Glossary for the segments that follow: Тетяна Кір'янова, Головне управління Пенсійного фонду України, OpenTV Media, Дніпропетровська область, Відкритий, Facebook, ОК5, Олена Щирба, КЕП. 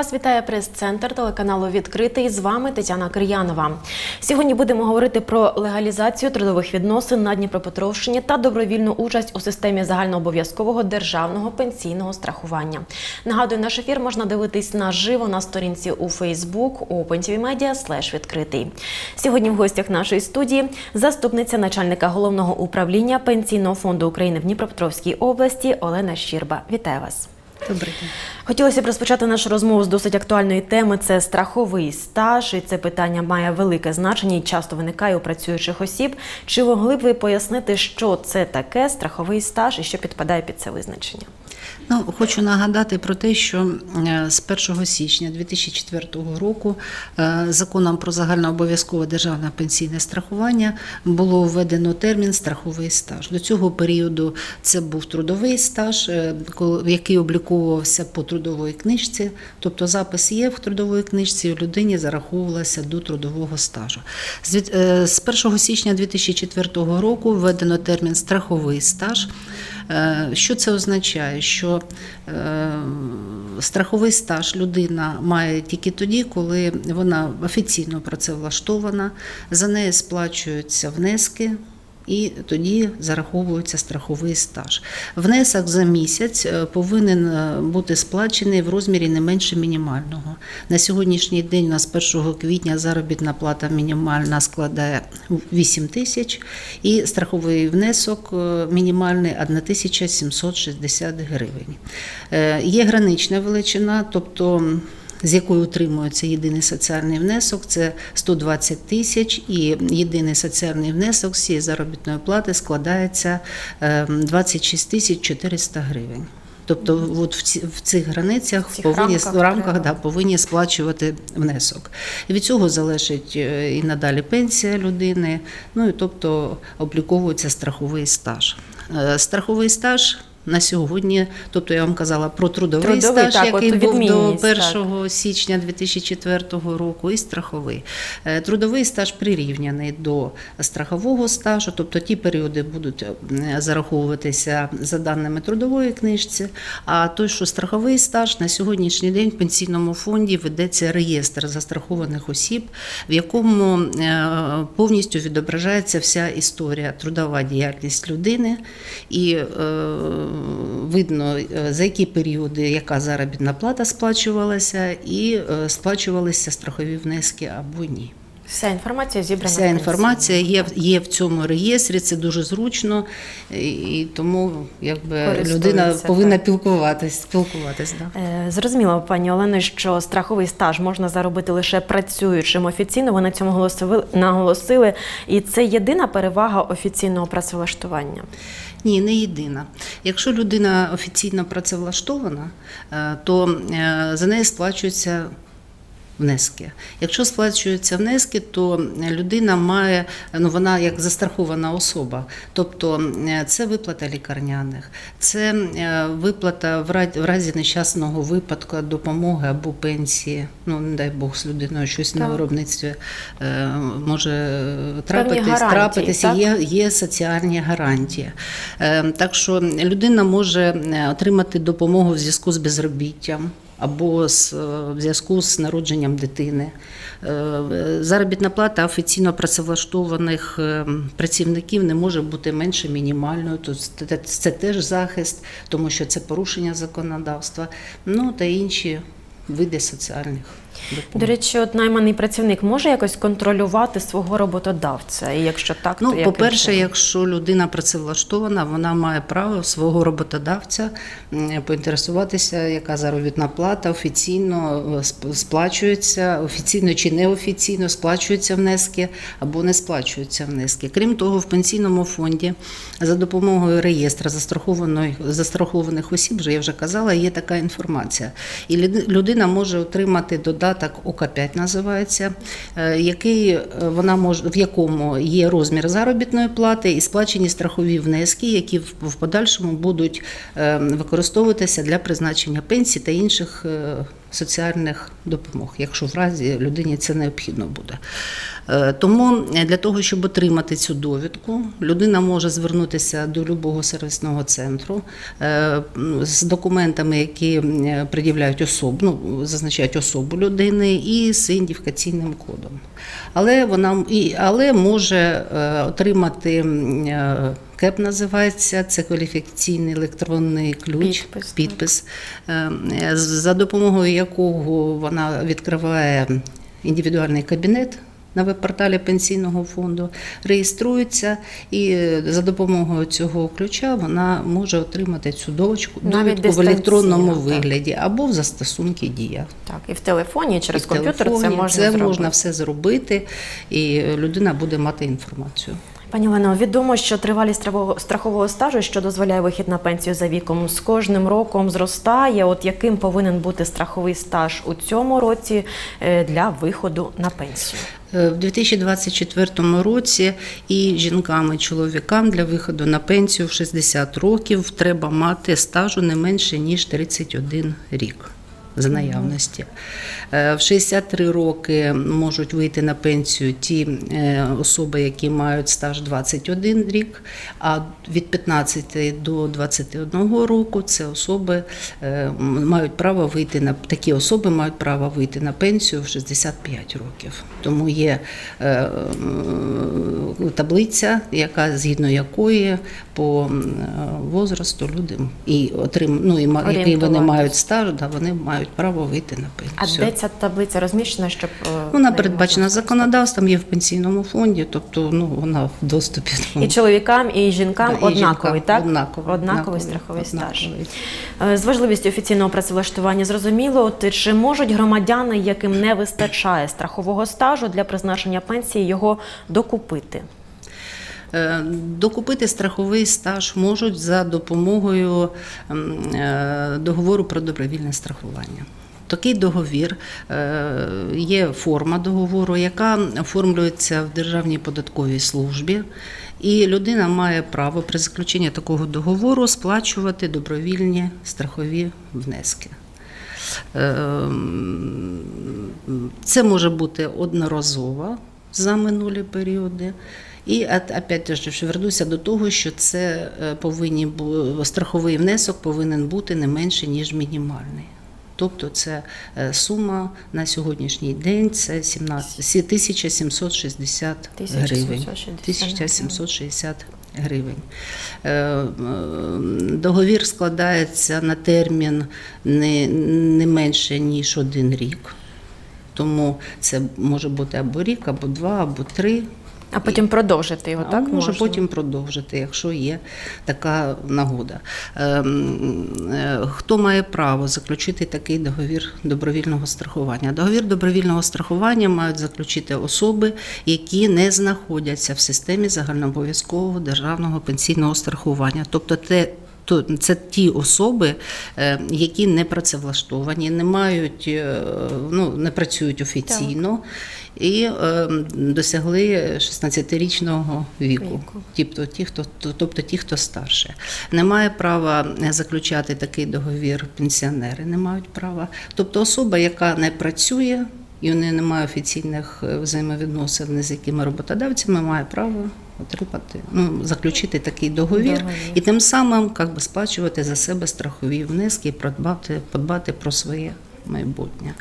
Вас вітає прес-центр телеканалу «Відкритий». З вами Тетяна Кір'янова. Сьогодні будемо говорити про легалізацію трудових відносин на Дніпропетровщині та добровільну участь у системі загальнообов'язкового державного пенсійного страхування. Нагадую, наш ефір можна дивитись наживо на сторінці у Facebook OpenTV Media «Відкритий». Сьогодні в гостях нашої студії заступниця начальника Головного управління Пенсійного фонду України в Дніпропетровській області Олена Щирба. Вітаю вас. Добрий день. Хотілося б розпочати нашу розмову з досить актуальної теми – це страховий стаж. І це питання має велике значення і часто виникає у працюючих осіб. Чи могли б ви пояснити, що це таке страховий стаж і що підпадає під це визначення? Хочу нагадати про те, що з 1 січня 2004 року законом про загальнообов'язкове державне пенсійне страхування було введено термін «страховий стаж». До цього періоду це був трудовий стаж, який обліковувався по трудовій книжці, тобто запис є в трудовій книжці, і людині зараховувалася до трудового стажу. З 1 січня 2004 року введено термін «страховий стаж». Що це означає? Що страховий стаж людина має тільки тоді, коли вона офіційно працевлаштована, за неї сплачуються внески і тоді зараховується страховий стаж. Внесок за місяць повинен бути сплачений в розмірі не менше мінімального. На сьогоднішній день у нас 1 квітня заробітна плата мінімальна складає 8 тисяч і страховий внесок мінімальний 1760 гривень. Є гранична величина, тобто з якою утримується єдиний соціальний внесок, це 120 тисяч, і єдиний соціальний внесок з цієї заробітної плати складається 26 тисяч 400 гривень. Тобто в цих границях, повинні сплачувати внесок. Від цього залежить і надалі пенсія людини, тобто обліковується страховий стаж. Страховий стаж на сьогодні, тобто я вам казала про трудовий стаж, який був до 1 січня 2004 року, і страховий. Трудовий стаж прирівняний до страхового стажу, тобто ті періоди будуть зараховуватися за даними трудової книжці, а той, що страховий стаж, на сьогоднішній день в пенсійному фонді ведеться реєстр застрахованих осіб, в якому повністю відображається вся історія, трудова діяльність людини, і видно, за які періоди, яка заробітна плата сплачувалася і сплачувалися страхові внески або ні. Вся інформація зібрана? Вся інформація є в цьому реєстрі, це дуже зручно, і тому людина повинна спілкуватись. Зрозуміло, пані Олено, що страховий стаж можна заробити лише працюючим офіційно, ви на цьому наголосили, і це єдина перевага офіційного працевлаштування? Ні, не єдина. Якщо людина офіційно працевлаштована, то за неї сплачуються внески. Якщо сплачуються внески, то людина має, вона як застрахована особа, тобто це виплата лікарняних, це виплата в разі нещасного випадку, допомоги або пенсії, не дай Бог з людиною щось на виробництві може трапитись, є соціальні гарантії. Так що людина може отримати допомогу в зв'язку з безробіттям, або в зв'язку з народженням дитини. Заробітна плата офіційно працевлаштованих працівників не може бути менше мінімальною. Це теж захист, тому що це порушення законодавства, та інші види соціальних допомог. До речі, найманий працівник може якось контролювати свого роботодавця? І якщо так, то яким? По-перше, якщо людина працевлаштована, вона має право свого роботодавця поінтересуватися, яка заробітна плата офіційно сплачується, офіційно чи неофіційно сплачуються внески або не сплачуються внески. Крім того, в пенсійному фонді за допомогою реєстру застрахованих осіб, я вже казала, є така інформація. І людина може отримати додаток ОК5 називається, в якому є розмір заробітної плати і сплачені страхові внески, які в подальшому будуть використовуватися для призначення пенсій та інших соціальних допомог, якщо в разі людині це необхідно буде. Тому для того, щоб отримати цю довідку, людина може звернутися до любого сервісного центру з документами, які пред'являють зазначають особу людини і з ідентифікаційним кодом. Але може отримати КЕП називається, це кваліфікаційний електронний ключ, підпис, за допомогою якого вона відкриває індивідуальний кабінет на веб-порталі Пенсійного фонду, реєструється і за допомогою цього ключа вона може отримати цю довідку в електронному вигляді або в застосунку Дія. Так, і в телефоні, через комп'ютер це можна зробити. Це можна все зробити, і людина буде мати інформацію. Пані Олено, відомо, що тривалість страхового стажу, що дозволяє вихід на пенсію за віком, з кожним роком зростає. От яким повинен бути страховий стаж у цьому році для виходу на пенсію? В 2024 році і жінкам, і чоловікам для виходу на пенсію в 60 років треба мати стажу не менше, ніж 31 рік. За наявності. В 63 роки можуть вийти на пенсію ті особи, які мають стаж 21 рік, а від 15 до 21 року такі особи мають право вийти на пенсію в 65 років. Тому є таблиця, згідно якої по возрасту люди, який вони мають стаж, вони мають право вийти на пенсію. А де ця таблиця розміщена? Вона передбачена законодавством, є в Пенсійному фонді, тобто вона в доступі. І чоловікам, і жінкам однаковий, так? Однаковий страховий стаж. З важливістю офіційного працевлаштування зрозуміло, чи можуть громадяни, яким не вистачає страхового стажу для призначення пенсії, його докупити? Докупити страховий стаж можуть за допомогою договору про добровільне страхування. Такий договір, є форма договору, яка оформлюється в Державній податковій службі, і людина має право при заключенні такого договору сплачувати добровільні страхові внески. Це може бути одноразово за минулі періоди. І, опять же, вернуся до того, що страховий внесок повинен бути не менше, ніж мінімальний. Тобто, це сума на сьогоднішній день – це 1760 гривень. 1760 гривень. Договір складається на термін не менше, ніж 1 рік. Тому це може бути або рік, або 2, або 3. А потім продовжити його, так? Може потім продовжити, якщо є така нагода. Хто має право заключити такий договір добровільного страхування? Договір добровільного страхування мають заключити особи, які не знаходяться в системі загальнообов'язкового державного пенсійного страхування. Тобто це ті особи, які не працевлаштовані, не працюють офіційно і досягли 16-річного віку, тобто ті, хто старше. Не має права заключати такий договір, пенсіонери не мають права. Тобто особа, яка не працює і не має офіційних взаємовідносин з якими роботодавцями, має право заключити такий договір і тим самим сплачувати за себе страхові внески і подбати про своє майбутнє.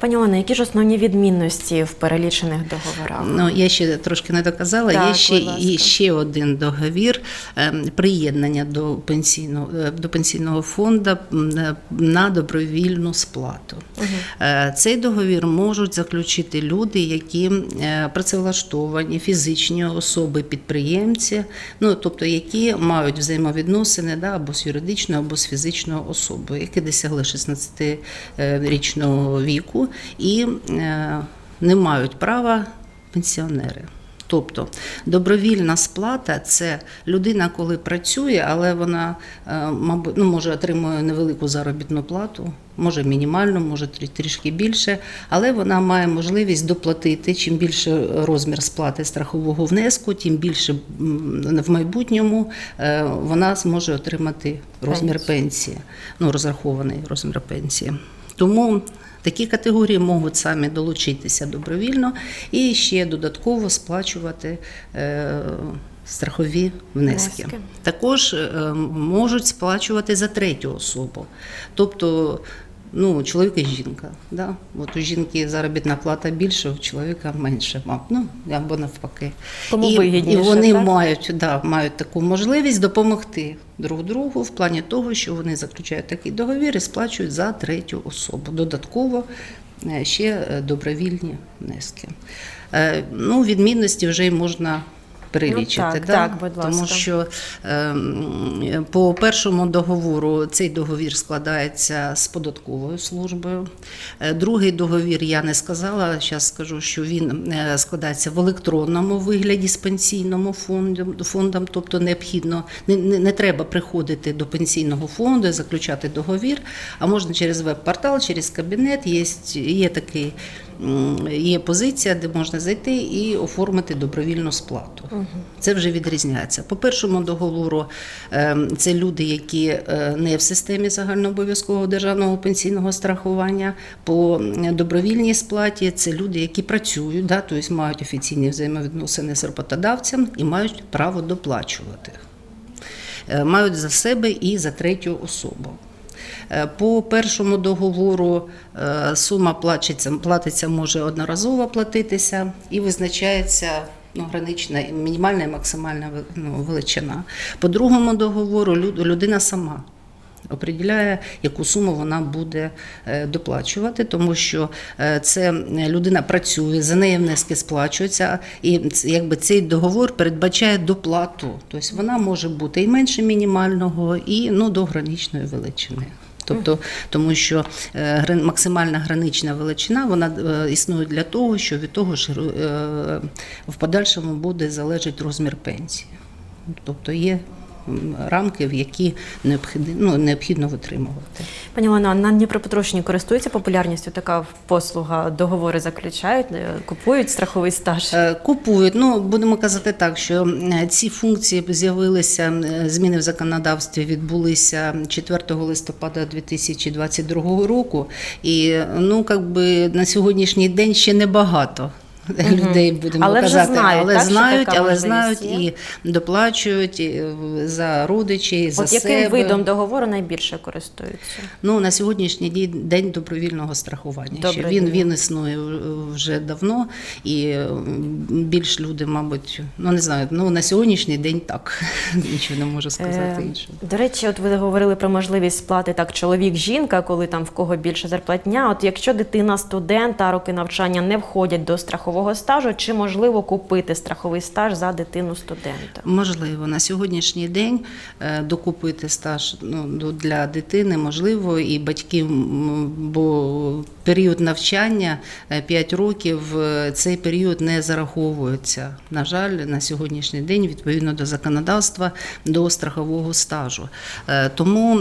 Пані Олено, які ж основні відмінності в перелічених договорах? Я ще трошки не доказала, є ще один договір приєднання до пенсійного фонду на добровільну сплату. Цей договір можуть заключити люди, які працевлаштовані, фізичні особи-підприємці, тобто які мають взаємовідносини або з юридичною, або з фізичною особою, які досягли 16-річного віку і не мають права пенсіонери. Тобто добровільна сплата – це людина, коли працює, але вона, ну, може, отримує невелику заробітну плату, може мінімальну, може трішки більше, але вона має можливість доплатити. Чим більше розмір сплати страхового внеску, тим більше в майбутньому вона зможе отримати розмір пенсії, ну, розрахований розмір пенсії. Тому такі категорії можуть самі долучитися добровільно і ще додатково сплачувати страхові внески. Також можуть сплачувати за третю особу, тобто, ну, чоловік і жінка. Да? От у жінки заробітна плата більше, у чоловіка менше, ну, або навпаки. Тому вигідніше, і вони мають таку можливість допомогти друг другу в плані того, що вони заключають такий договір і сплачують за третю особу. Додатково ще добровільні внески. Ну, відмінності вже й можна перелічити, ну, тому що по першому договору цей договір складається з податковою службою. Другий договір, я не сказала, зараз скажу, що він складається в електронному вигляді з пенсійним фондом, тобто необхідно, не треба приходити до пенсійного фонду і заключати договір, а можна через веб-портал, через кабінет, є позиція, де можна зайти і оформити добровільну сплату. Це вже відрізняється. По першому договору це люди, які не в системі загальнообов'язкового державного пенсійного страхування. По добровільній сплаті це люди, які працюють, тобто мають офіційні взаємовідносини з роботодавцем і мають право доплачувати. Мають за себе і за третю особу. По першому договору сума платиться, може одноразово платитися і визначається, ну, гранична, мінімальна і максимальна, ну, величина. По другому договору людина сама определяє, яку суму вона буде доплачувати, тому що це людина працює, за неї внески сплачуються, і якби цей договор передбачає доплату. Тобто вона може бути і менше мінімального, і, ну, до граничної величини. Тобто, тому що максимальна гранична величина, вона існує для того, що від того ж в подальшому буде залежати розмір пенсії. Тобто є рамки, в які необхідно витримувати. Пані Олено, на Дніпропетровщині користується популярністю така послуга? Договори заключають, купують страховий стаж? Купують. Ну, будемо казати так, що ці функції з'явилися, зміни в законодавстві відбулися 4 листопада 2022 року. І, ну, якби на сьогоднішній день ще небагато людей, будемо казати, але знають і доплачують і за родичі, і за себе. Яким видом договору найбільше користуються? Ну, на сьогоднішній день добровільного страхування. Він існує вже давно, і більш люди, мабуть, ну, не знаю, ну, на сьогоднішній день так, нічого не можу сказати іншого. До речі, от ви говорили про можливість сплати так чоловік-жінка, коли там в кого більше зарплатня. От якщо дитина студент, а роки навчання не входять до страхування стажу, чи можливо купити страховий стаж за дитину-студента? Можливо. На сьогоднішній день докупити стаж, ну, для дитини можливо, і батьків, бо період навчання 5 років, цей період не зараховується, на жаль, на сьогоднішній день, відповідно до законодавства, до страхового стажу. Тому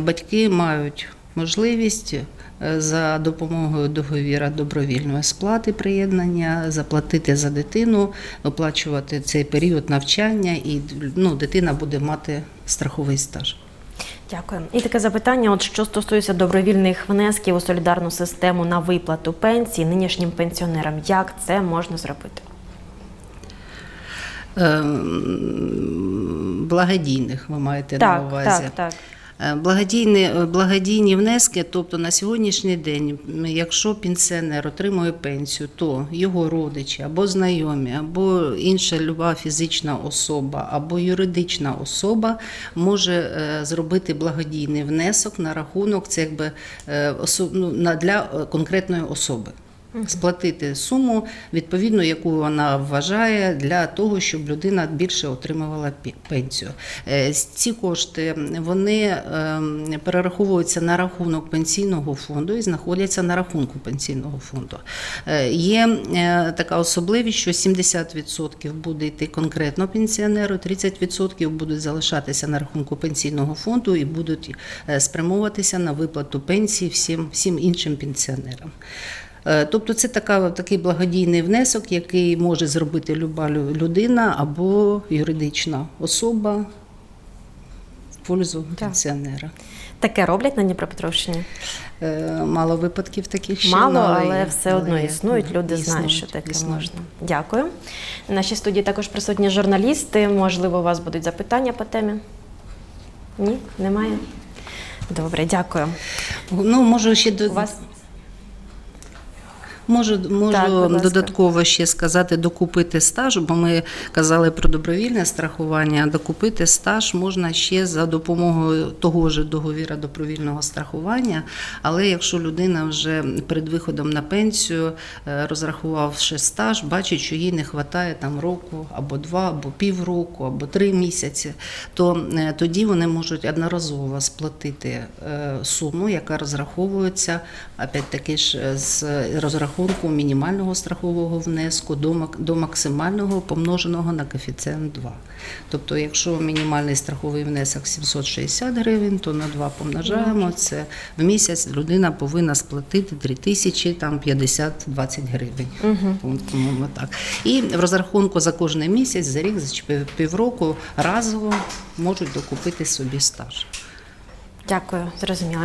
батьки мають можливість за допомогою договіра добровільної сплати приєднання заплатити за дитину, оплачувати цей період навчання, і, ну, дитина буде мати страховий стаж. Дякую. І таке запитання, от що стосується добровільних внесків у солідарну систему на виплату пенсії нинішнім пенсіонерам, як це можна зробити? Благодійних ви маєте на увазі? Так. Благодійні внески, тобто на сьогоднішній день, якщо пенсіонер отримує пенсію, то його родичі або знайомі, або інша люба фізична особа, або юридична особа може зробити благодійний внесок на рахунок для конкретної особи. сплатити суму, відповідно, яку вона вважає, для того, щоб людина більше отримувала пенсію. Ці кошти, вони перераховуються на рахунок пенсійного фонду і знаходяться на рахунку пенсійного фонду. Є така особливість, що 70% буде йти конкретно пенсіонеру, 30% будуть залишатися на рахунку пенсійного фонду і будуть спрямовуватися на виплату пенсії всім іншим пенсіонерам. Тобто це такий благодійний внесок, який може зробити люба людина або юридична особа в пользу пенсіонера. Таке роблять на Дніпропетровщині? Мало випадків таких ще. Мало, але все одно існують, люди знають, що таке можна. Дякую. В нашій студії також присутні журналісти. Можливо, у вас будуть запитання по темі? Ні? Немає? Добре, дякую. Ну, можу ще до... Можу додатково ще сказати, докупити стаж, бо ми казали про добровільне страхування, докупити стаж можна ще за допомогою того ж договіра добровільного страхування, але якщо людина вже перед виходом на пенсію, розрахувавши стаж, бачить, що їй не вистачає там року, або два, або півроку, або 3 місяці, то тоді вони можуть одноразово сплатити суму, яка розраховується, опять-таки ж, з розрахунку мінімального страхового внеску до максимального, помноженого на коефіцієнт 2. Тобто, якщо мінімальний страховий внесок 760 гривень, то на 2 помножаємо, це в місяць людина повинна сплатити 3050-20 гривень. Угу. І в розрахунку за кожний місяць, за рік, за півроку разово можуть докупити собі стаж. Дякую, зрозуміло.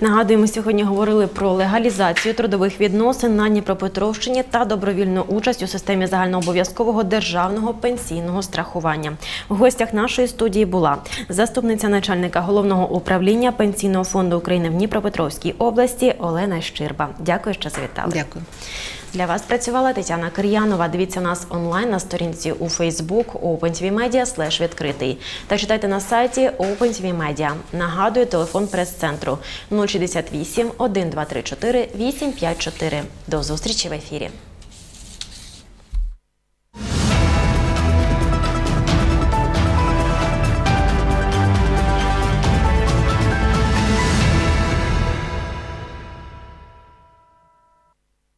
Нагадую, ми сьогодні говорили про легалізацію трудових відносин на Дніпропетровщині та добровільну участь у системі загальнообов'язкового державного пенсійного страхування. В гостях нашої студії була заступниця начальника Головного управління Пенсійного фонду України в Дніпропетровській області Олена Щирба. Дякую, що завітали. Дякую. Для вас працювала Тетяна Кір'янова. Дивіться нас онлайн на сторінці у Facebook OpenTV Media/відкритий та читайте на сайті OpenTV Media. Нагадую, телефон прес-центру 068 1234 854. До зустрічі в ефірі.